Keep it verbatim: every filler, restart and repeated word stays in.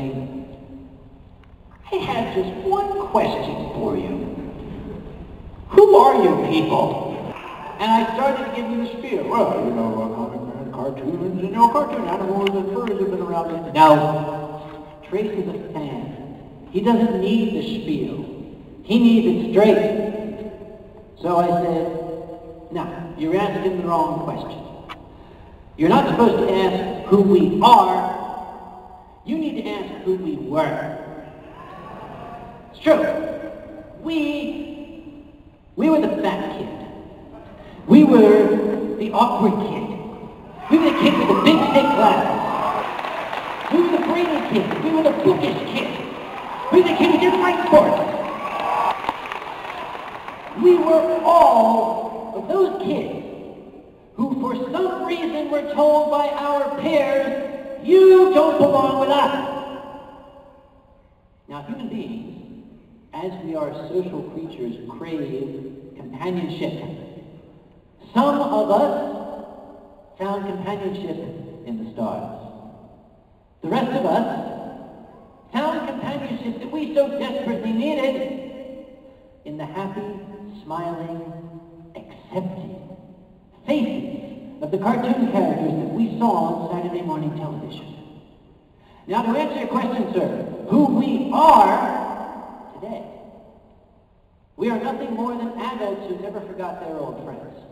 thing. I have just one question for you. Who are you people? And I started to give you the spiel. Well, you know, uh, comic cartoons, you know, cartoon animals and furs have been around this. No. Tracy's a fan. He doesn't need the spiel. He needs it straight. So I said, no, you're asking the wrong question. You're not supposed to ask who we are. You need to ask who we were. It's true. We, we were the fat kid. We were the awkward kid. We were the kid with the big thick glasses. We were the brainy kid. We were the bookish kid. We were the kid with your whiteboard. We were all of those kids who for some reason were told by our peers, you don't belong with us. Now human beings, as we are social creatures, crave companionship. Some of us found companionship in the stars. The rest of us found companionship that we so desperately needed in the happy, smiling, accepting faces of the cartoon characters that we saw on Saturday morning television. Now, to answer your question, sir, who we are today, we are nothing more than adults who never forgot their old friends.